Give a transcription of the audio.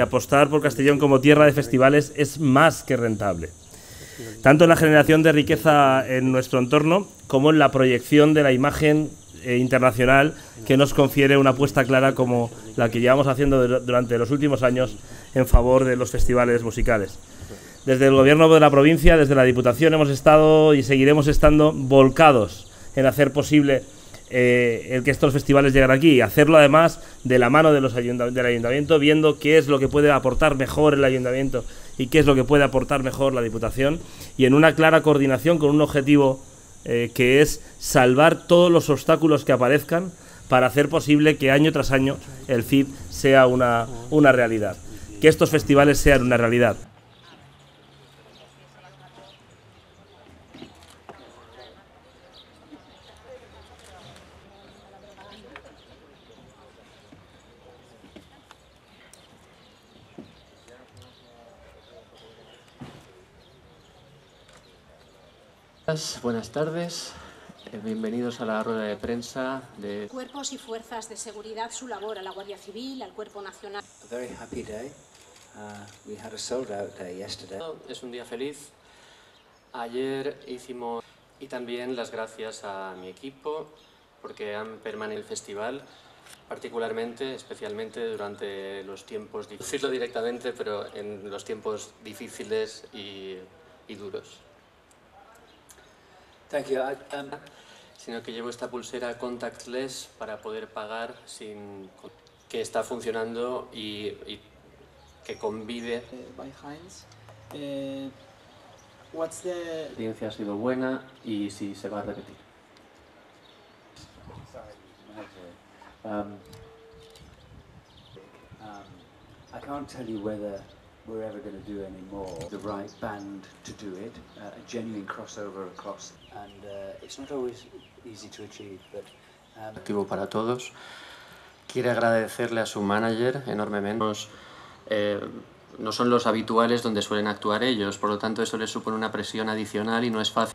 Apostar por Castellón como tierra de festivales es más que rentable, tanto en la generación de riqueza en nuestro entorno como en la proyección de la imagen internacional que nos confiere una apuesta clara como la que llevamos haciendo durante los últimos años en favor de los festivales musicales. Desde el Gobierno de la provincia, desde la Diputación, hemos estado y seguiremos estando volcados en hacer posible el que estos festivales lleguen aquí, y hacerlo además de la mano de del ayuntamiento, viendo qué es lo que puede aportar mejor el ayuntamiento y qué es lo que puede aportar mejor la Diputación, y en una clara coordinación con un objetivo que es salvar todos los obstáculos que aparezcan para hacer posible que año tras año el FIB sea una realidad, que estos festivales sean una realidad. Buenas tardes, bienvenidos a la rueda de prensa de Cuerpos y Fuerzas de Seguridad, su labor a la Guardia Civil, al Cuerpo Nacional. Es un día feliz. Ayer hicimos, y también las gracias a mi equipo, porque han permanecido en el festival, particularmente, especialmente durante los tiempos difíciles, decirlo directamente, pero en los tiempos difíciles y duros. Sino que llevo esta pulsera contactless para poder pagar, sin que está funcionando y que convive. La experiencia ha sido buena y si se va a repetir. I can't tell you whether we're ever going to do any more, the right band to do it, a genuine crossover across, and it's not always easy to achieve, but... Activo para todos. Quiero agradecerle a su manager enormemente. No son los habituales donde suelen actuar ellos, por lo tanto eso les supone una presión adicional y no es fácil.